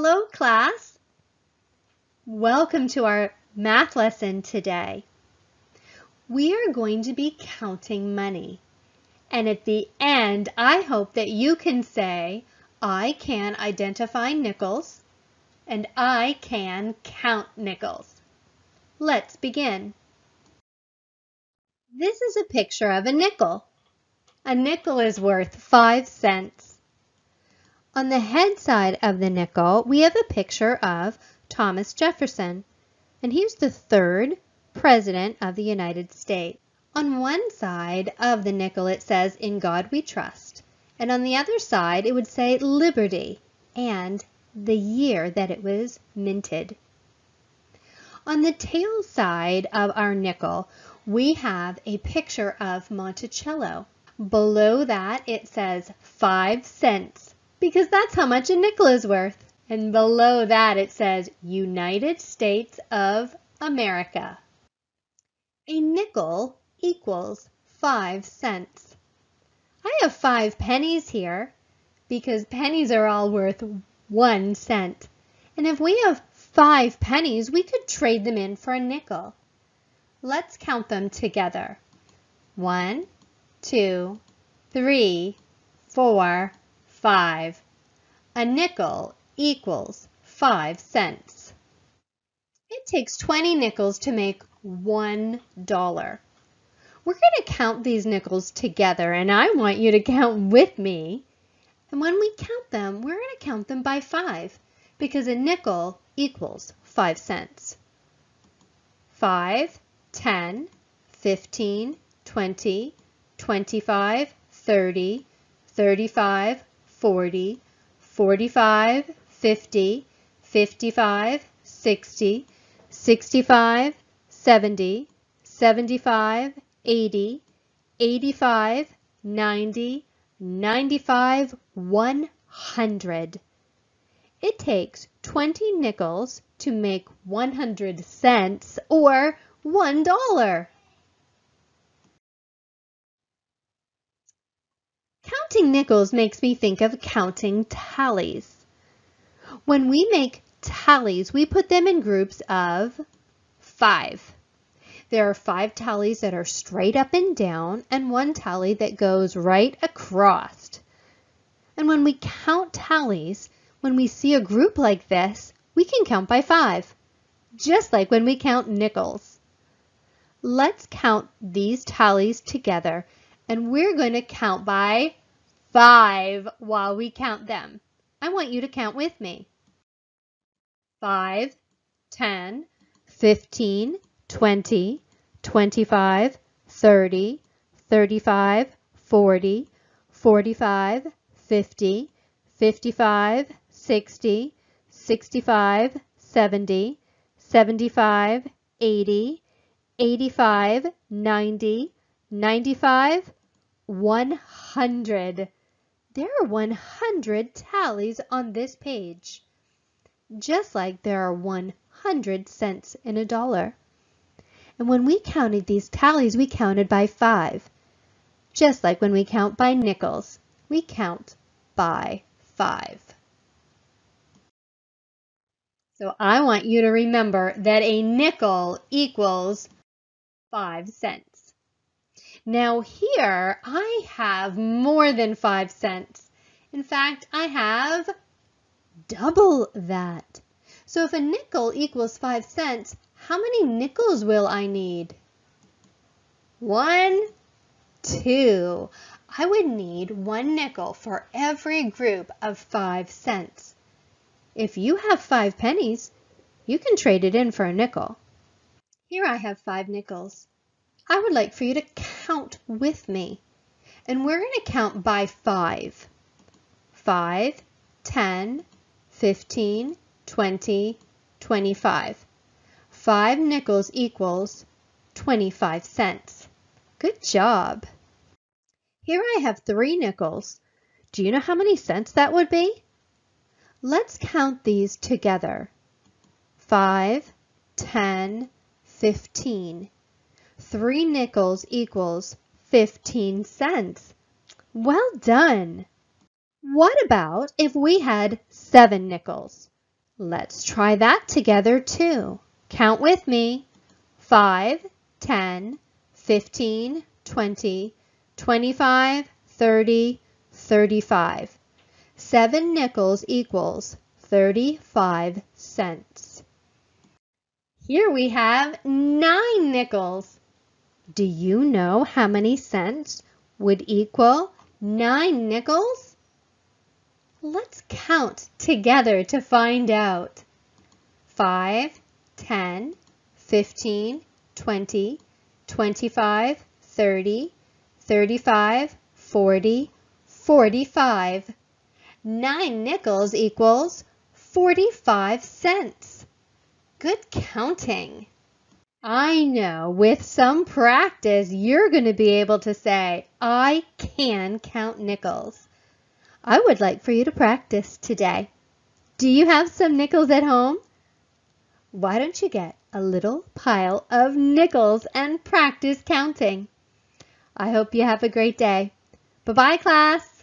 Hello, class. Welcome to our math lesson today. We are going to be counting money. And at the end, I hope that you can say, I can identify nickels and I can count nickels. Let's begin. This is a picture of a nickel. A nickel is worth 5 cents. On the head side of the nickel, we have a picture of Thomas Jefferson, and he was the third president of the United States. On one side of the nickel, it says, "In God we trust," and on the other side, it would say liberty and the year that it was minted. On the tail side of our nickel, we have a picture of Monticello. Below that, it says 5 cents. Because that's how much a nickel is worth. And below that it says United States of America. A nickel equals 5 cents. I have 5 pennies here because pennies are all worth 1 cent. And if we have 5 pennies, we could trade them in for a nickel. Let's count them together. 1, 2, 3, 4, 5. A nickel equals 5 cents. It takes 20 nickels to make $1. We're going to count these nickels together, and I want you to count with me. And when we count them, we're going to count them by 5 because a nickel equals 5 cents. 5, 10, 15, 20, 25, 30, 35, 40, 45, 50, 55, 60, 65, 70, 75, 80, 85, 90, 95, 100. It takes 20 nickels to make 100 cents or $1. Counting nickels makes me think of counting tallies. When we make tallies, we put them in groups of 5. There are 5 tallies that are straight up and down and 1 tally that goes right across. And when we count tallies, when we see a group like this, we can count by 5, just like when we count nickels. Let's count these tallies together, and we're going to count by 5 while we count them. I want you to count with me. 5, 10, 15, 20, 25, 30, 35, 40, 45, 50, 55, 60, 65, 70, 75, 80, 85, 90, 95, 100. There are 100 tallies on this page, just like there are 100 cents in a dollar. And when we counted these tallies, we counted by 5. Just like when we count by nickels, we count by 5. So I want you to remember that a nickel equals 5 cents. Now here, I have more than 5 cents. In fact, I have double that. So if a nickel equals 5 cents, how many nickels will I need? 1, 2. I would need 1 nickel for every group of 5 cents. If you have 5 pennies, you can trade it in for a nickel. Here I have 5 nickels. I would like for you to count with me, and we're going to count by 5. 5, 10, 15, 20, 25. 5 nickels equals 25 cents. Good job. Here I have 3 nickels. Do you know how many cents that would be? Let's count these together. 5, 10, 15. 3 nickels equals 15 cents. Well done! What about if we had 7 nickels? Let's try that together too. Count with me. 5, 10, 15, 20, 25, 30, 35. 7 nickels equals 35 cents. Here we have 9 nickels. Do you know how many cents would equal 9 nickels? Let's count together to find out. 5, 10, 15, 20, 25, 30, 35, 40, 45. 9 nickels equals 45 cents. Good counting. I know with some practice you're going to be able to say, I can count nickels. I would like for you to practice today. Do you have some nickels at home? Why don't you get a little pile of nickels and practice counting? I hope you have a great day. Bye-bye, class.